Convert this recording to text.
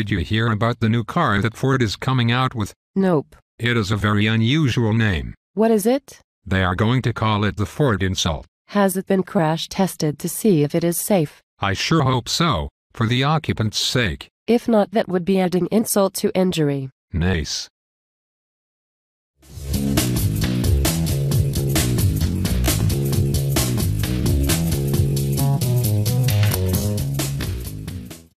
Did you hear about the new car that Ford is coming out with? Nope. It is a very unusual name. What is it? They are going to call it the Ford Insult. Has it been crash tested to see if it is safe? I sure hope so, for the occupant's sake. If not, that would be adding insult to injury. Nice.